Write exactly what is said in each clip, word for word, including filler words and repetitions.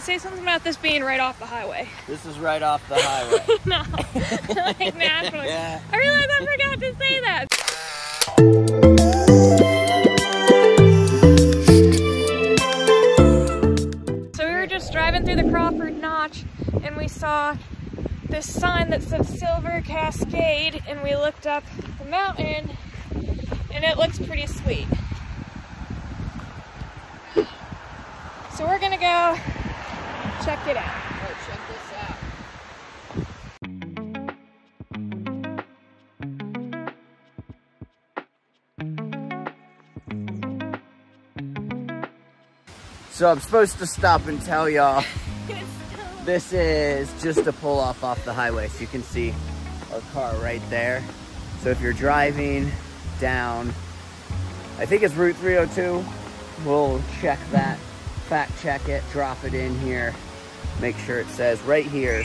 say something about this being right off the highway. This is right off the highway. No, like nationally. Yeah. I realized I forgot to say that. So we were just driving through the Crawford Notch and we saw this sign that said Silver Cascade, and we looked up the mountain and it looks pretty sweet. So we're gonna go check it out. Oh, check this out. So I'm supposed to stop and tell y'all this is just a pull off off the highway. So you can see our car right there. So if you're driving down, I think it's Route three oh two, we'll check that. Fact check it, drop it in here, make sure it says right here,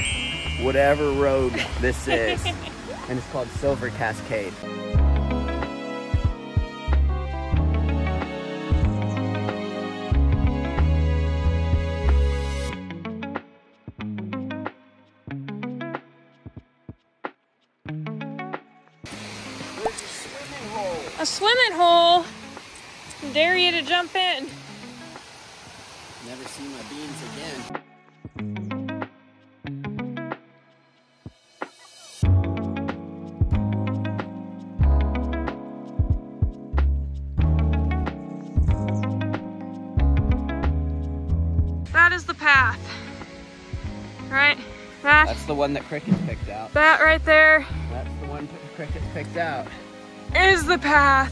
whatever road this is. And it's called Silver Cascade. There's a swimming hole. A swimming hole? I dare you to jump in. Never see my beans again. That is the path, right? That, That's the one that Cricket picked out. That right there. That's the one Cricket picked out. Is the path.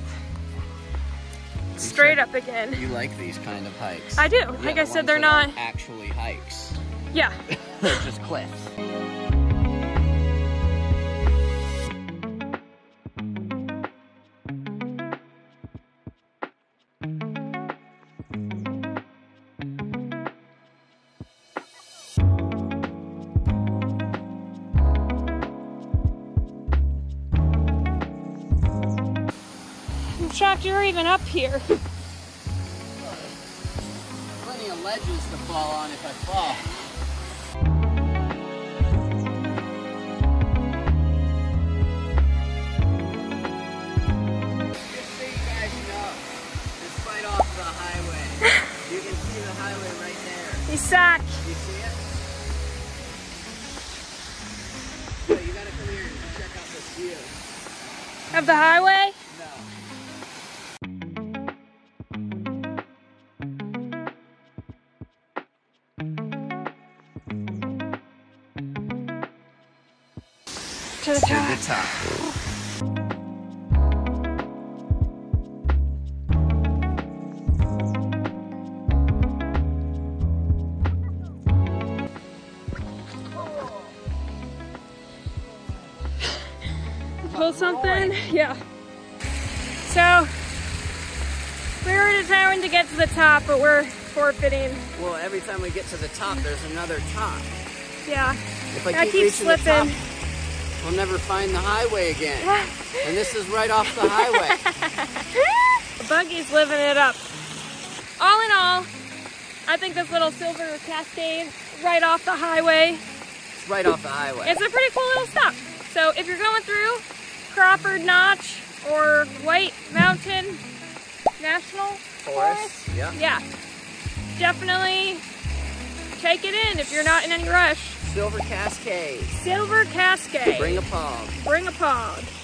Straight up again. You like these kind of hikes. I do. Yeah, like I said, they're not actually hikes. Yeah. They're just cliffs. I'm shocked you're even up here. Plenty of ledges to fall on if I fall. Just so you guys know, it's right off the highway. You can see the highway right there. You suck. You see it? So you gotta come here and check out this view. Of the highway? No. To the top. To the top. Pull something? Yeah. So, we were determined to get to the top, but we're forfeiting. Well, every time we get to the top, there's another top. Yeah. If I, I keep, keep slipping. The top, we'll never find the highway again. And this is right off the highway. The buggy's living it up. All in all, I think this little Silver Cascade, right off the highway. It's right off the highway. It's a pretty cool little stop. So if you're going through Crawford Notch or White Mountain National Forest, Forest yeah. yeah, definitely take it in if you're not in any rush. Silver Cascade. Silver Cascade. Bring a pog. Bring a pog.